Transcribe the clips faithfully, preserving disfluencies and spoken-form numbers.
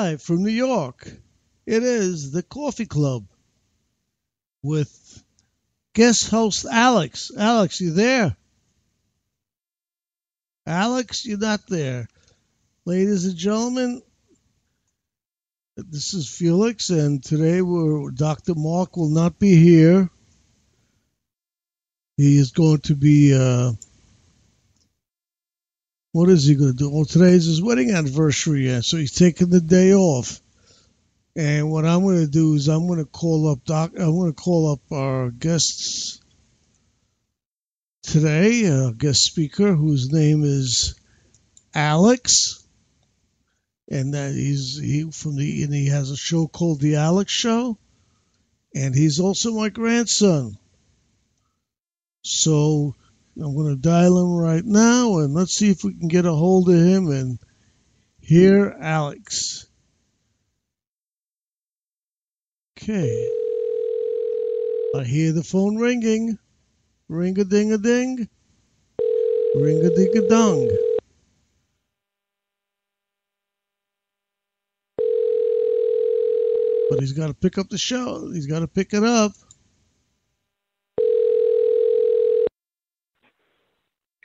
Live from New York, it is the Coffee Club with guest host Alex. Alex, you there? Alex, you're not there. Ladies and gentlemen, this is Felix, and today we're, Doctor Mark will not be here. He is going to be, uh, what is he going to do? Well, today is his wedding anniversary, and so he's taking the day off. And what I'm going to do is I'm going to call up Doc. I'm going to call up our guests today, our guest speaker, whose name is Alex, and that he's he from the and he has a show called The Alex Show, and he's also my grandson. So I'm going to dial him right now, and let's see if we can get a hold of him and hear Alex. Okay. I hear the phone ringing. Ring-a-ding-a-ding. Ring-a-ding-a-dong. But he's got to pick up the show. He's got to pick it up.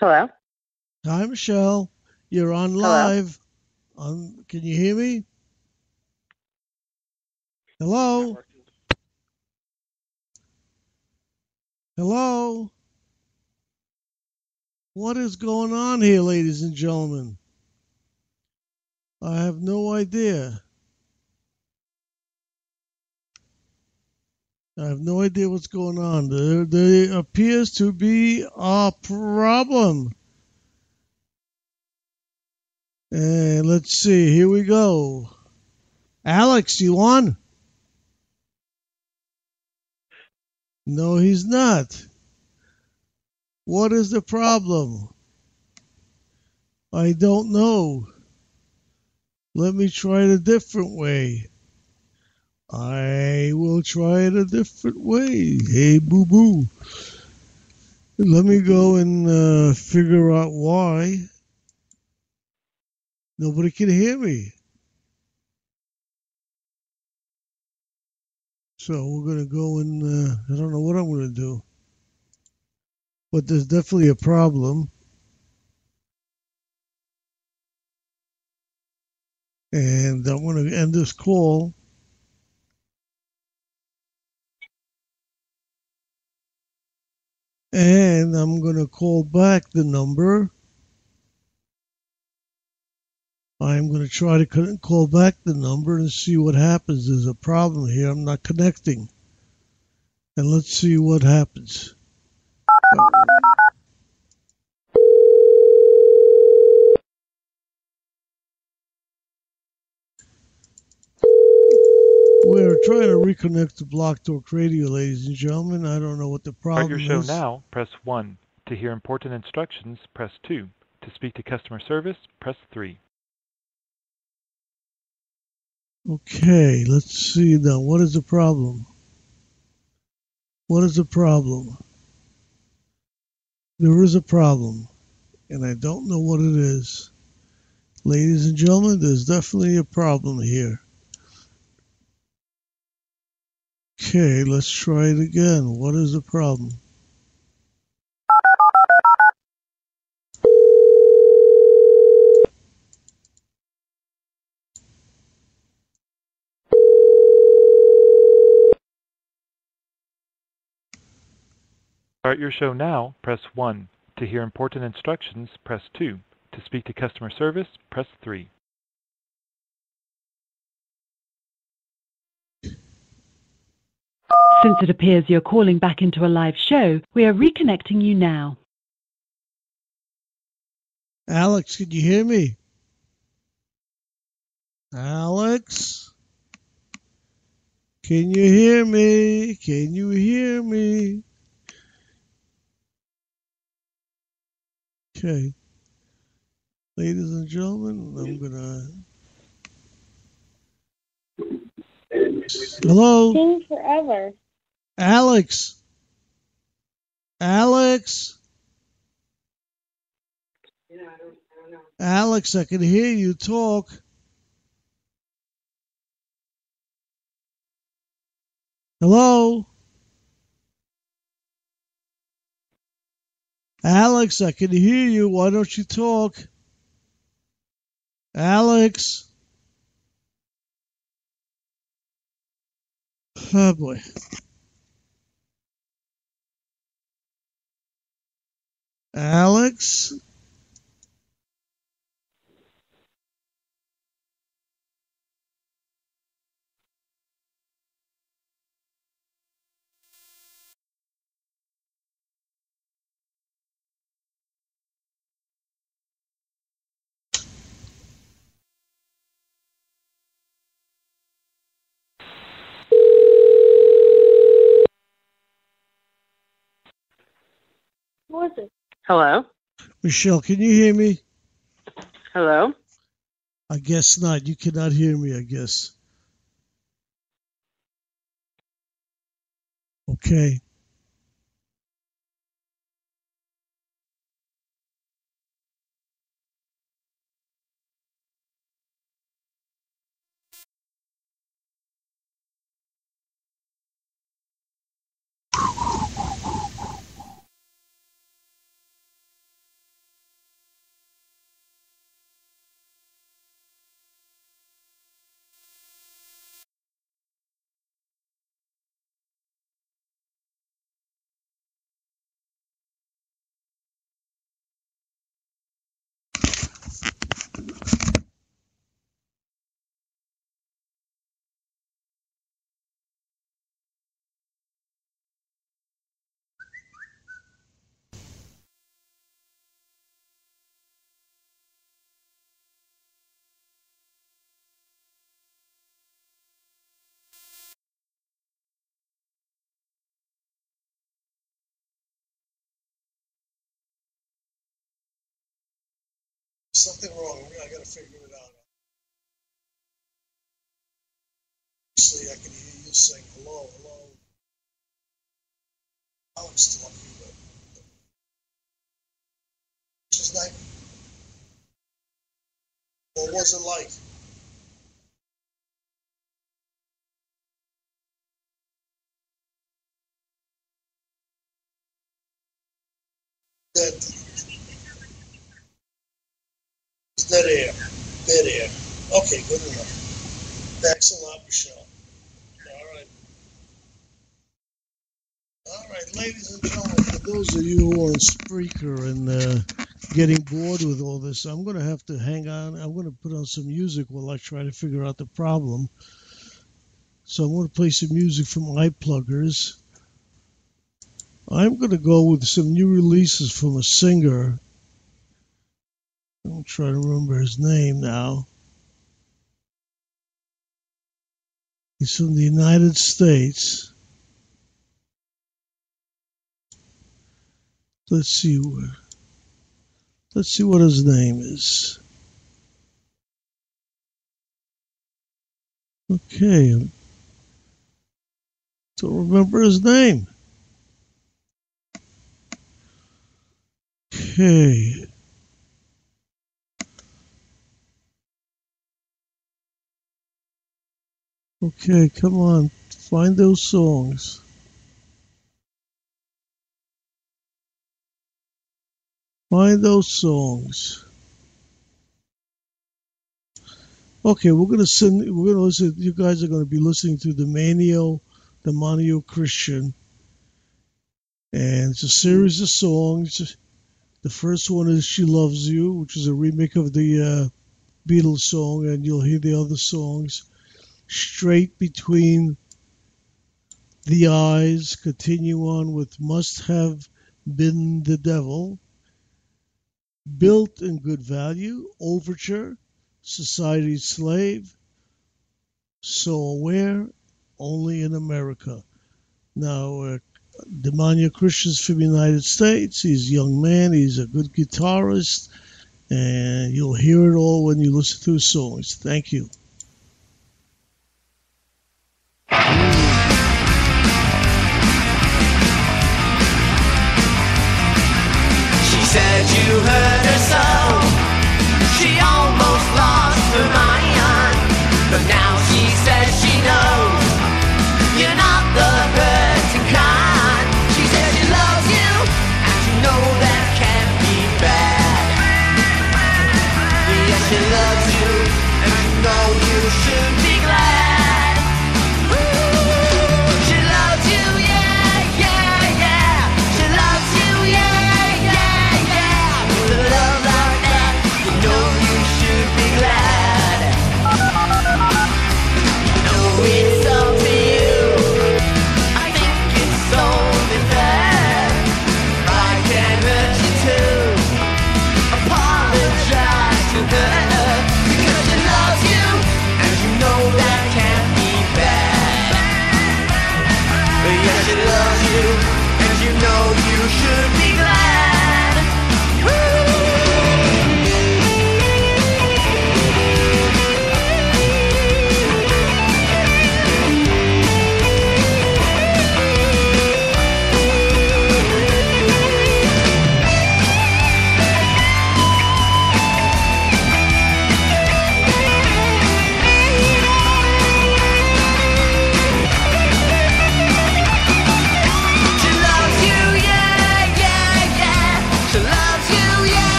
Hello. Hi, Michelle. You're on live. Hello? On, can you hear me? Hello? Hello? What is going on here, ladies and gentlemen? I have no idea. I have no idea what's going on. There, there appears to be a problem. And let's see. Here we go. Alex, you on? No, he's not. What is the problem? I don't know. Let me try it a different way. I will try it a different way. Hey, boo-boo. Let me go and uh, figure out why. Nobody can hear me. So we're going to go and uh, I don't know what I'm going to do. But there's definitely a problem. And I'm going to end this call. And I'm going to call back the number. I'm going to try to call back the number and see what happens. There's a problem here. I'm not connecting. And let's see what happens. We're trying to reconnect to BlockTalk Radio, ladies and gentlemen. I don't know what the problem is. Start your show now, press one. To hear important instructions, press two. To speak to customer service, press three. Okay, let's see now. What is the problem? What is the problem? There is a problem, and I don't know what it is. Ladies and gentlemen, there's definitely a problem here. Okay, let's try it again. What is the problem? Start your show now, press one. To hear important instructions, press two. To speak to customer service, press three. Since it appears you're calling back into a live show, we are reconnecting you now. Alex, can you hear me? Alex? Can you hear me? Can you hear me? Okay. Ladies and gentlemen, I'm going to... Hello? King forever. Alex. Alex. Yeah, I don't, I don't know. Alex, I can hear you talk. Hello? Alex, I can hear you. Why don't you talk? Alex? Oh, boy. Alex? What was it? Hello? Michelle, can you hear me? Hello? I guess not. You cannot hear me, I guess. Okay. Something wrong. I got to figure it out. Obviously, I can hear you saying hello, hello. Alex talking about his night. What was it like? That. Dead air. Dead air. Okay, good enough. Thanks a lot, Michelle. All right. All right, ladies and gentlemen, for those of you who are on Spreaker and uh, getting bored with all this, I'm going to have to hang on. I'm going to put on some music while I try to figure out the problem. So I'm going to play some music from iPluggers. I'm going to go with some new releases from a singer. I'm trying to remember his name now. He's from the United States. Let's see. Let's see what his name is. Okay. Don't remember his name. Okay. Okay, come on. Find those songs. Find those songs. Okay, we're gonna send. We're gonna listen. You guys are gonna be listening to the Manio, the Manio Christian, and it's a series of songs. The first one is "She Loves You," which is a remake of the uh, Beatles song, and you'll hear the other songs. Straight Between the Eyes, continue on with Must Have Been the Devil, Built in Good Value, Overture, Society's Slave, So Aware, Only in America. Now, uh, Demania Christian's from the United States. He's a young man. He's a good guitarist. And you'll hear it all when you listen to his songs. Thank you. She said you hurt her so. She almost lost her mind. But now she says she knows you're not the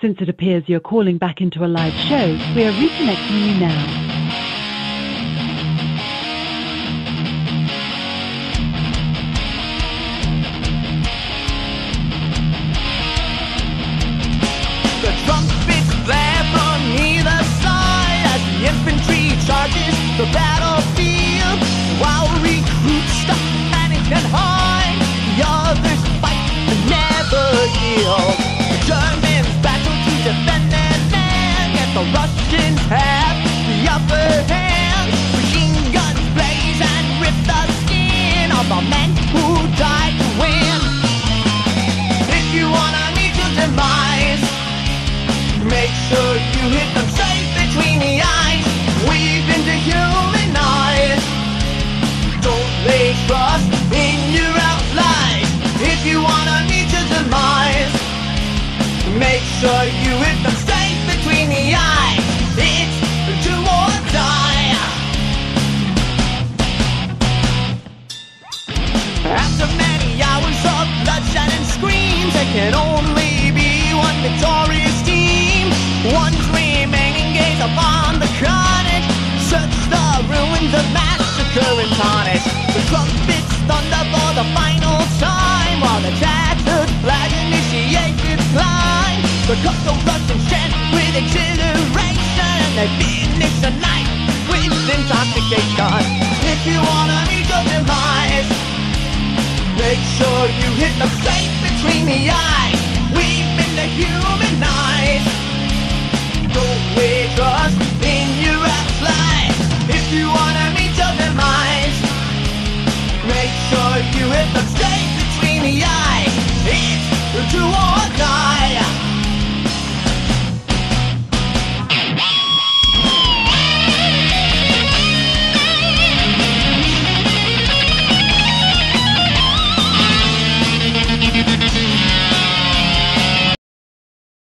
Since it appears you're calling back into a live show, we are reconnecting you now. The trumpets blare from either side as the infantry charges the battlefield, while recruits stop, panic and hide. The others fight and never yield. The Germans defend their land, and the Russians have the upper hand. Machine guns blaze and rip the skin of the men who died to win. If you want an eagle's demise, make sure you hit them straight between the eyes. Weave into human eyes. Don't lay trust in your outlines. If you want an eagle's demise, make sure you hit them straight between the eyes. It's do or die. After many hours of bloodshed and screams, there can only be one victorious team. One remaining gaze upon the carnage. Search the ruins of massacre and carnage. The trumpets thunder for the final time, while the tattered flag initiates its climb. The coastal Russians chant with exhilaration, and they finish the night with intoxication. If you want an eagle's demise, make sure you hit them straight between the eyes.